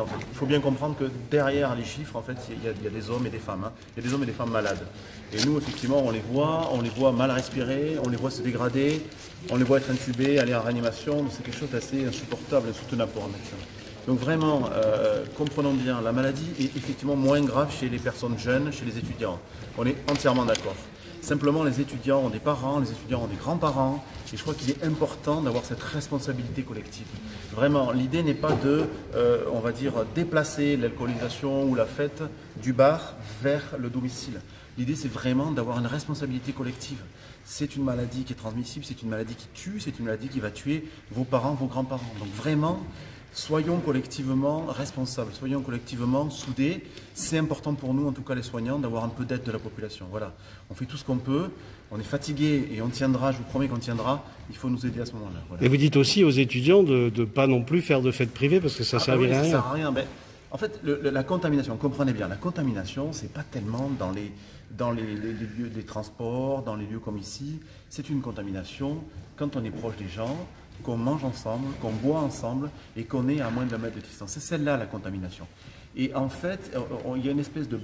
En fait, il faut bien comprendre que derrière les chiffres, en fait, il y a des hommes et des femmes. Hein. Il y a des hommes et des femmes malades. Et nous, effectivement, on les voit mal respirer, on les voit se dégrader, on les voit être intubés, aller en réanimation. C'est quelque chose d'assez insupportable, insoutenable pour un médecin. Donc vraiment, comprenons bien, la maladie est effectivement moins grave chez les personnes jeunes, chez les étudiants. On est entièrement d'accord. Simplement, les étudiants ont des parents, les étudiants ont des grands-parents, et je crois qu'il est important d'avoir cette responsabilité collective. Vraiment, l'idée n'est pas de, on va dire, déplacer l'alcoolisation ou la fête du bar vers le domicile. L'idée, c'est vraiment d'avoir une responsabilité collective. C'est une maladie qui est transmissible, c'est une maladie qui tue, c'est une maladie qui va tuer vos parents, vos grands-parents. Donc vraiment, soyons collectivement responsables, soyons collectivement soudés. C'est important pour nous, en tout cas les soignants, d'avoir un peu d'aide de la population. Voilà, on fait tout ce qu'on peut, on est fatigué et on tiendra, je vous promets qu'on tiendra, il faut nous aider à ce moment-là. Voilà. Et vous dites aussi aux étudiants de ne pas non plus faire de fêtes privées parce que ça ne servirait à rien. Ça sert à rien. Ben, en fait, la contamination, comprenez bien, la contamination, ce n'est pas tellement dans les lieux des transports, dans les lieux comme ici. C'est une contamination quand on est proche des gens, qu'on mange ensemble, qu'on boit ensemble et qu'on est à moins d'un mètre de distance. C'est celle-là la contamination. Et en fait, il y a une espèce de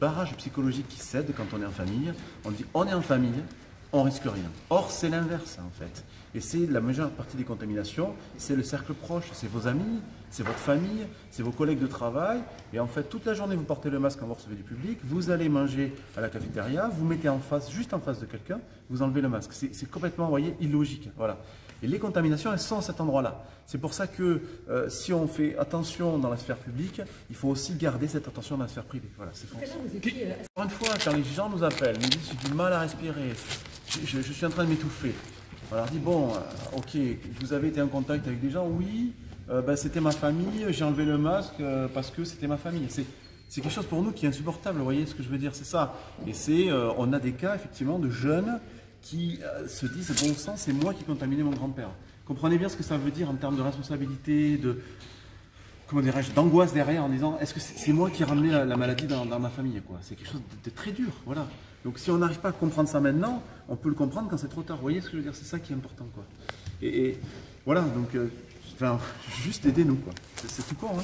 barrage psychologique qui cède quand on est en famille. On dit on est en famille, on risque rien. Or, c'est l'inverse en fait. Et c'est la majeure partie des contaminations, c'est le cercle proche, c'est vos amis, c'est votre famille, c'est vos collègues de travail. Et en fait, toute la journée, vous portez le masque quand vous recevez du public, vous allez manger à la cafétéria, vous mettez en face, juste en face de quelqu'un, vous enlevez le masque. C'est complètement, vous voyez, illogique. Voilà. Et les contaminations, elles sont à cet endroit-là. C'est pour ça que si on fait attention dans la sphère publique, il faut aussi garder cette attention dans la sphère privée. Voilà, c'est français. Encore une fois, quand les gens nous appellent, nous disent j'ai du mal à respirer, je suis en train de m'étouffer. On leur dit bon, ok, vous avez été en contact avec des gens, oui, ben, c'était ma famille, j'ai enlevé le masque parce que c'était ma famille. C'est quelque chose pour nous qui est insupportable, vous voyez ce que je veux dire, c'est ça. Et c'est, on a des cas effectivement de jeunes qui se disent bon sang, c'est moi qui contaminais mon grand-père. Comprenez bien ce que ça veut dire en termes de responsabilité, de comment dirais-je, d'angoisse derrière en disant est-ce que c'est moi qui ai ramené la maladie dans ma famille quoi. C'est quelque chose de très dur, voilà. Donc si on n'arrive pas à comprendre ça maintenant, on peut le comprendre quand c'est trop tard. Vous voyez ce que je veux dire, c'est ça qui est important quoi. Et voilà, donc enfin, juste aidez-nous quoi. C'est tout court. Hein.